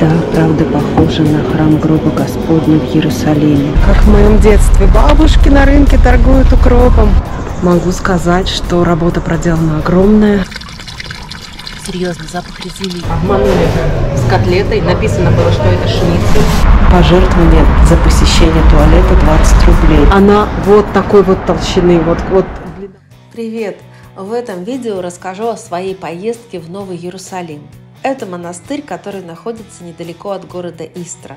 Да, правда, похоже на храм гроба Господня в Иерусалиме. Как в моем детстве бабушки на рынке торгуют укропом. Могу сказать, что работа проделана огромная. Серьезно, запах резины. Обманули с котлетой. Написано было, что это шницель. Пожертвование за посещение туалета 20 рублей. Она вот такой вот толщины. Вот. Привет! В этом видео расскажу о своей поездке в Новый Иерусалим. Это монастырь, который находится недалеко от города Истра.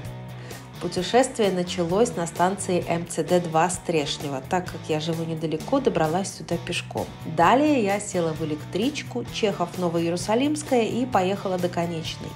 Путешествие началось на станции МЦД-2 Стрешнева, так как я живу недалеко, добралась сюда пешком. Далее я села в электричку Чехов, Новоиерусалимская и поехала до Конечной.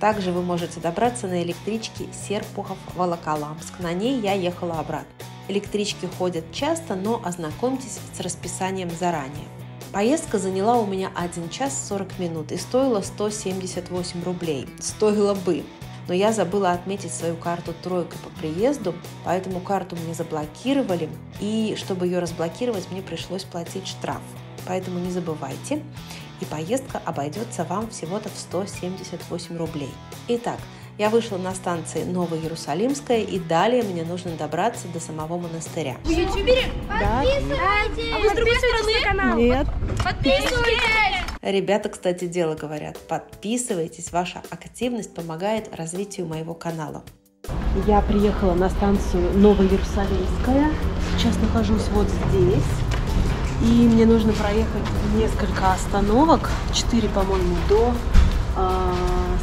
Также вы можете добраться на электричке Серпухов-Волоколамск, на ней я ехала обратно. Электрички ходят часто, но ознакомьтесь с расписанием заранее. Поездка заняла у меня 1 час 40 минут и стоила 178 рублей. Стоило бы. Но я забыла отметить свою карту «тройка» по приезду, поэтому карту мне заблокировали, и чтобы ее разблокировать, мне пришлось платить штраф. Поэтому не забывайте, и поездка обойдется вам всего-то в 178 рублей. Итак, я вышла на станции Новоиерусалимская, и далее мне нужно добраться до самого монастыря. Вы ютуберы? Да. Подписывайтесь! А вы с другой стороны? Канал? Нет. Подписывайтесь! Ребята, кстати, дело говорят. Подписывайтесь, ваша активность помогает развитию моего канала. Я приехала на станцию Новоиерусалимская. Сейчас нахожусь вот здесь. И мне нужно проехать несколько остановок, 4, по-моему, до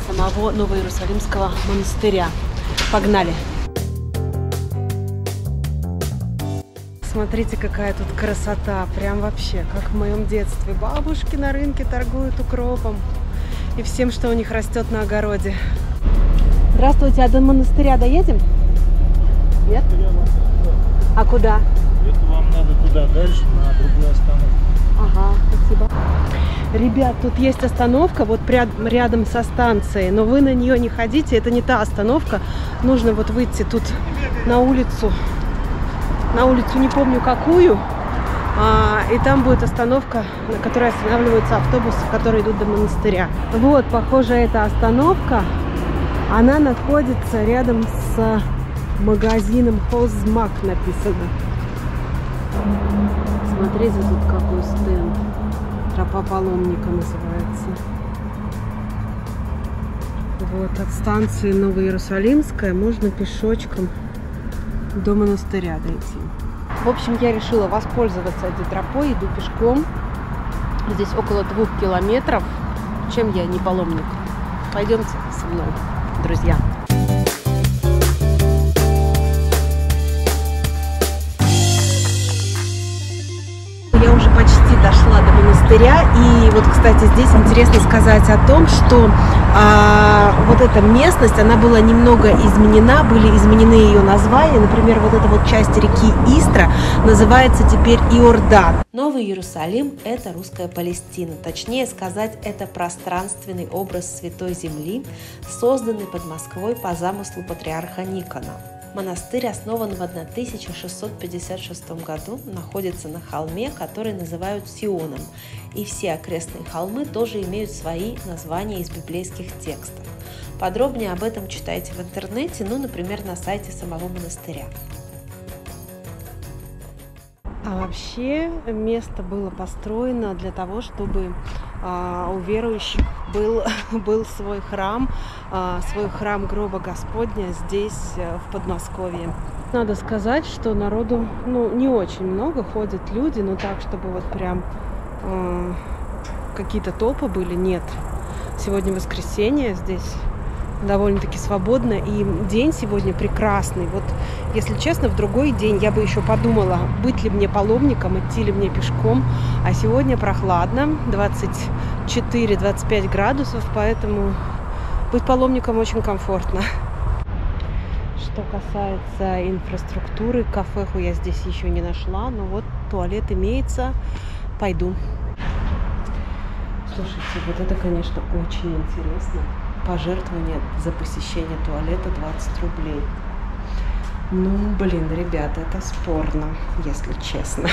самого Новоиерусалимского монастыря. Погнали! Смотрите, какая тут красота, прям вообще, как в моем детстве. Бабушки на рынке торгуют укропом и всем, что у них растет на огороде. Здравствуйте, а до монастыря доедем? Нет? А куда? Это вам надо туда дальше, на другую остановку. Ага, спасибо. Ребят, тут есть остановка, вот рядом со станцией, но вы на нее не ходите, это не та остановка. Нужно вот выйти тут на улицу. На улицу не помню какую, и там будет остановка, на которой останавливаются автобусы, которые идут до монастыря. Вот, похоже, эта остановка, она находится рядом с магазином Холзмак, написано. Смотрите, тут какой стенд. Тропа паломника называется. Вот, от станции Новоиерусалимская можно пешочком до монастыря дойти. В общем, я решила воспользоваться этой тропой, иду пешком. Здесь около 2 километров. Чем я не паломник? Пойдемте со мной, друзья. Я уже почти дошла до монастыря. И вот, кстати, здесь интересно сказать о том, что вот эта местность, она была немного изменена, были изменены ее названия. Например, вот эта вот часть реки Истра называется теперь Иордан. Новый Иерусалим – это русская Палестина. Точнее сказать, это пространственный образ Святой Земли, созданный под Москвой по замыслу патриарха Никона. Монастырь основан в 1656 году, находится на холме, который называют Сионом, и все окрестные холмы тоже имеют свои названия из библейских текстов. Подробнее об этом читайте в интернете, ну, например, на сайте самого монастыря. А вообще место было построено для того, чтобы у верующих был свой храм гроба Господня здесь, в Подмосковье. Надо сказать, что народу, ну, не очень много, ходят люди, но так, чтобы вот прям какие-то топы были, нет. Сегодня воскресенье, здесь довольно-таки свободно, и день сегодня прекрасный. Вот, если честно, в другой день я бы еще подумала, быть ли мне паломником, идти ли мне пешком, а сегодня прохладно, 24-25 градусов, поэтому быть паломником очень комфортно. Что касается инфраструктуры, кафеху я здесь еще не нашла, но вот туалет имеется, пойду. Слушайте, вот это, конечно, очень интересно. Пожертвование за посещение туалета 20 рублей. Ну, блин, ребята, это спорно, если честно.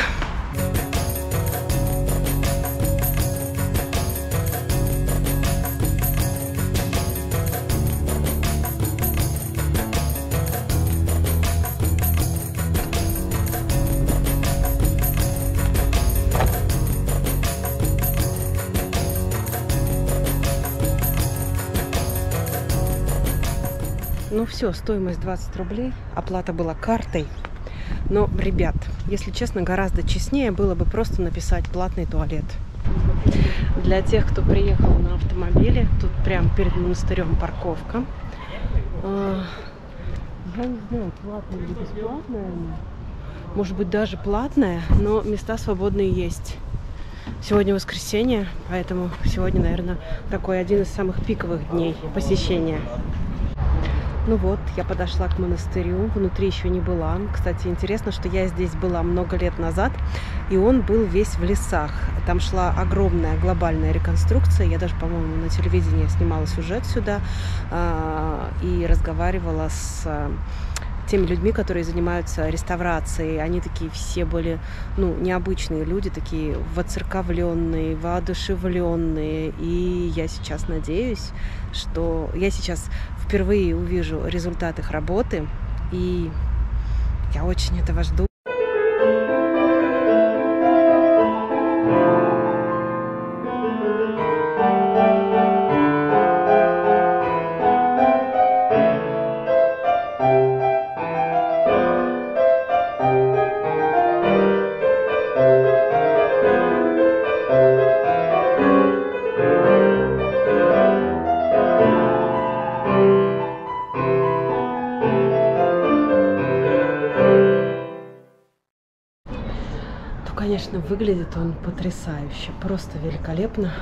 Ну все, стоимость 20 рублей. Оплата была картой. Но, ребят, если честно, гораздо честнее было бы просто написать «платный туалет». Для тех, кто приехал на автомобиле, тут прям перед монастырем парковка. Я не знаю, платная или бесплатная она. Может быть, даже платная, но места свободные есть. Сегодня воскресенье, поэтому сегодня, наверное, такой один из самых пиковых дней посещения. Ну вот, я подошла к монастырю, внутри еще не была. Кстати, интересно, что я здесь была много лет назад, и он был весь в лесах. Там шла огромная глобальная реконструкция. Я даже, по-моему, на телевидении снимала сюжет сюда и разговаривала с теми людьми, которые занимаются реставрацией. Они такие все были, ну, необычные люди, такие воцерковленные, воодушевленные. И я сейчас надеюсь, что я сейчас впервые увижу результат их работы, и я очень этого жду. Выглядит он потрясающе, просто великолепно.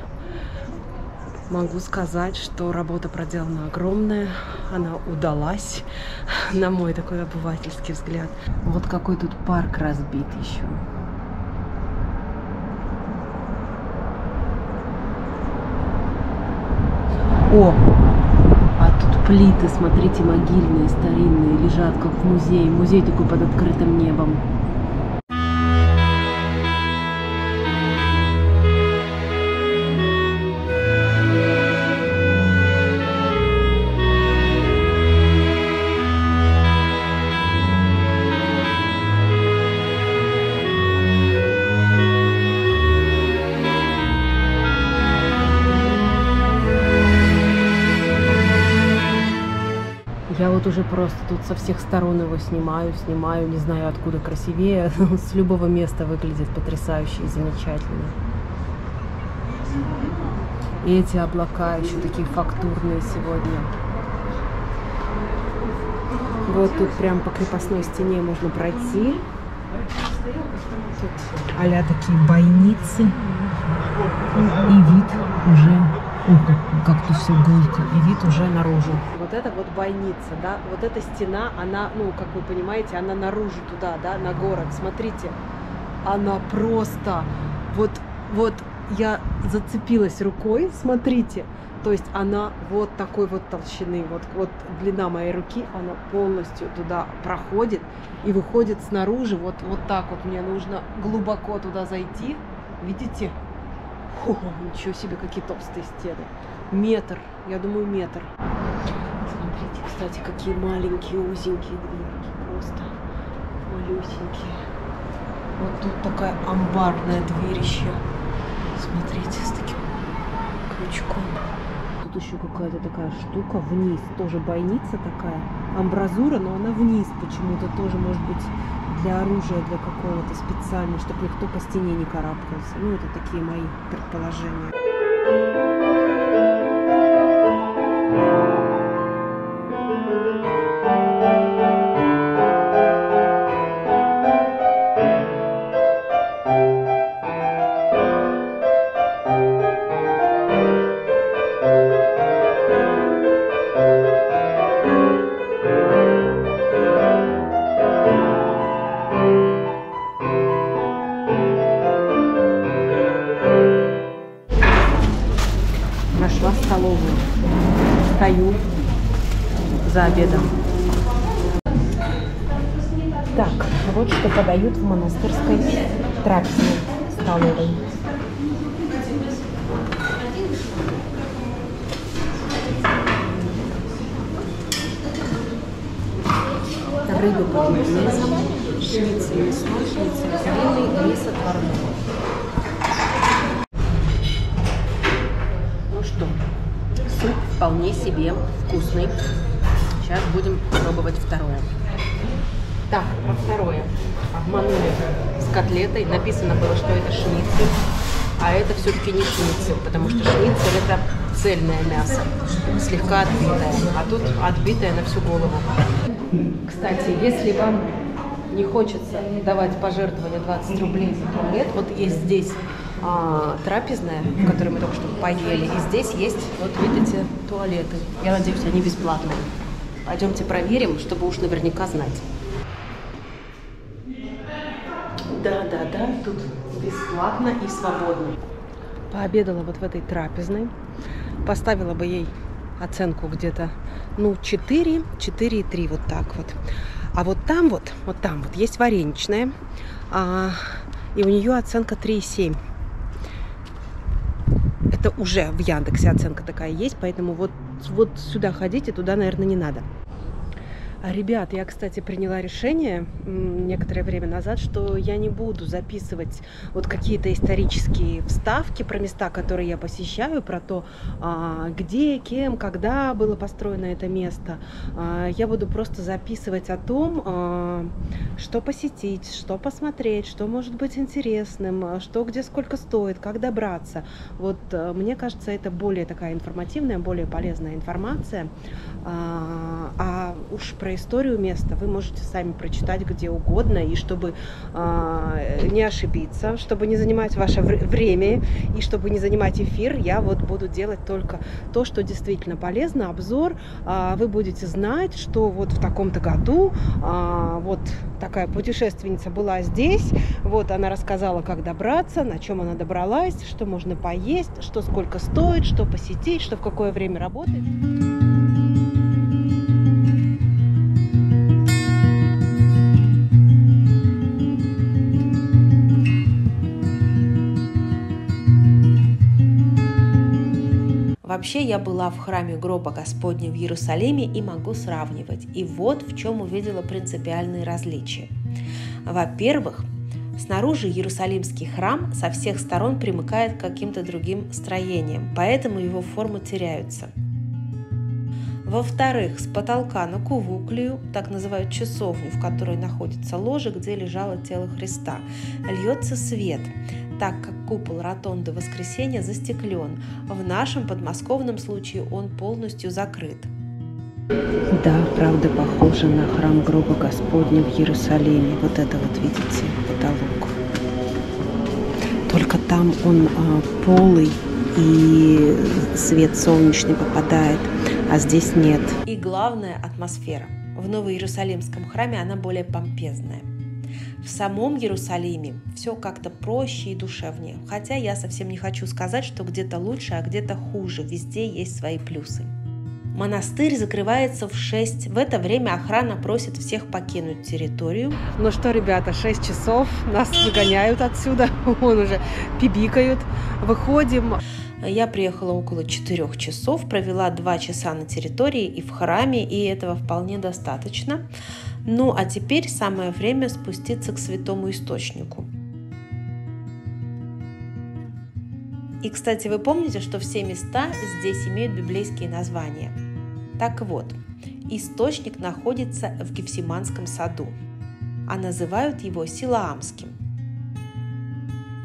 Могу сказать, что работа проделана огромная, она удалась, на мой такой обывательский взгляд. Вот какой тут парк разбит еще. О, а тут плиты, смотрите, могильные, старинные, лежат как в музее. Музей такой под открытым небом. Уже просто тут со всех сторон его снимаю, не знаю, откуда красивее. С любого места выглядит потрясающе и замечательно. И эти облака еще такие фактурные сегодня. Вот тут прям по крепостной стене можно пройти. Тут а-ля такие бойницы. И вид уже... как тут все гулко, и вид уже наружу. Вот это вот бойница, да, вот эта стена, она, ну, как вы понимаете, она наружу туда, да, на город. Смотрите, она просто, вот я зацепилась рукой, смотрите, то есть она вот такой вот толщины, вот длина моей руки, она полностью туда проходит и выходит снаружи, вот так вот мне нужно глубоко туда зайти, видите? О, ничего себе, какие толстые стены. Метр, я думаю, метр. Смотрите, кстати, какие маленькие, узенькие дверки. Просто малюсенькие. Вот тут такая амбарная дверище. Смотрите, с таким крючком. Тут еще какая-то такая штука вниз. Тоже бойница такая. Амбразура, но она вниз почему-то тоже, может быть, для оружия, для какого-то специального, чтобы никто по стене не карабкался. Ну, это такие мои предположения. Стою за обедом. Так, вот что подают в монастырской трапезной столовой. Рыба под майонезом, шницель мясной, шницель куриный, рис отварной. Ну что? Суп вполне себе вкусный. Сейчас будем пробовать второе. Так, про второе. Обманули с котлетой. Написано было, что это шницель. А это все-таки не шницель, потому что шницель это цельное мясо, слегка отбитое. А тут отбитое на всю голову. Кстати, если вам не хочется давать пожертвование 20 рублей за туалет, вот есть здесь трапезная, в которой мы только что поели, и здесь есть, вот видите, туалеты. Я надеюсь, они бесплатные. Пойдемте проверим, чтобы уж наверняка знать. Да, тут бесплатно и свободно. Пообедала вот в этой трапезной. Поставила бы ей оценку где-то, ну, 4, 4,3, вот так вот. А вот там вот есть вареничная, и у нее оценка 3,7. Это уже в Яндексе оценка такая есть, поэтому вот сюда ходите, туда, наверное, не надо. Ребят, я, кстати, приняла решение некоторое время назад, что я не буду записывать вот какие-то исторические вставки про места, которые я посещаю, про то, где, кем, когда было построено это место. Я буду просто записывать о том, что посетить, что посмотреть, что может быть интересным, что где сколько стоит, как добраться. Вот мне кажется, это более такая информативная, более полезная информация. А уж про историю места вы можете сами прочитать где угодно, и чтобы не ошибиться, чтобы не занимать ваше время и чтобы не занимать эфир, я вот буду делать только то, что действительно полезно, обзор. Вы будете знать, что вот в таком-то году вот такая путешественница была здесь, вот она рассказала, как добраться, на чем она добралась, что можно поесть, что сколько стоит, что посетить, что в какое время работает. Вообще, я была в храме гроба Господня в Иерусалиме и могу сравнивать. И вот в чем увидела принципиальные различия. Во-первых, снаружи Иерусалимский храм со всех сторон примыкает к каким-то другим строениям, поэтому его формы теряются. Во-вторых, с потолка на кувуклию, так называют часовню, в которой находится ложе, где лежало тело Христа, льется свет, так как купол ротонды Воскресенья застеклен. В нашем подмосковном случае он полностью закрыт. Да, правда, похоже на храм гроба Господня в Иерусалиме. Вот это вот, видите, потолок. Только там он полый, и свет солнечный попадает, а здесь нет. И главное – атмосфера. В Новоиерусалимском храме она более помпезная. В самом Иерусалиме все как-то проще и душевнее, хотя я совсем не хочу сказать, что где-то лучше, а где-то хуже, везде есть свои плюсы. Монастырь закрывается в 6. В это время охрана просит всех покинуть территорию. Ну что, ребята, 6 часов, нас выгоняют отсюда, вон уже пибикают, выходим. Я приехала около 4 часов, провела 2 часа на территории и в храме, и этого вполне достаточно. Ну а теперь самое время спуститься к святому источнику. И, кстати, вы помните, что все места здесь имеют библейские названия. Так вот, источник находится в Гефсиманском саду, а называют его Силаамским.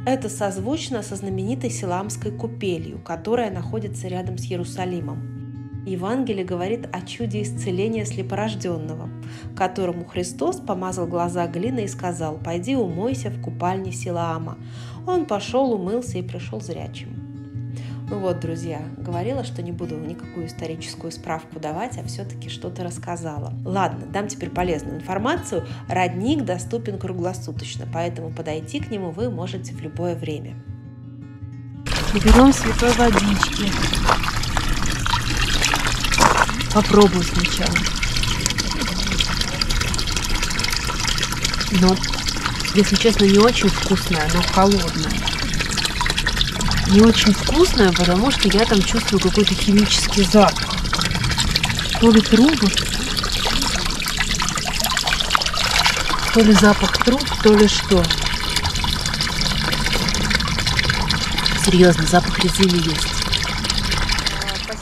Это созвучно со знаменитой Силаамской купелью, которая находится рядом с Иерусалимом. Евангелие говорит о чуде исцеления слепорожденного, которому Христос помазал глаза глиной и сказал: «Пойди умойся в купальне Силаама». Он пошел, умылся и пришел зрячим. Ну вот, друзья, говорила, что не буду никакую историческую справку давать, а все-таки что-то рассказала. Ладно, дам теперь полезную информацию. Родник доступен круглосуточно, поэтому подойти к нему вы можете в любое время. Берем святой водички. Попробую сначала. Но, если честно, не очень вкусная, но холодная. Не очень вкусная, потому что я там чувствую какой-то химический запах. То ли трубы, то ли запах труб, то ли что. Серьезно, запах резины есть.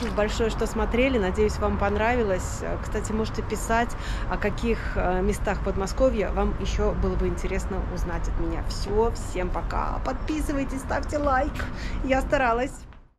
Спасибо большое, что смотрели. Надеюсь, вам понравилось. Кстати, можете писать, о каких местах Подмосковья вам еще было бы интересно узнать от меня. Все, всем пока. Подписывайтесь, ставьте лайк. Я старалась.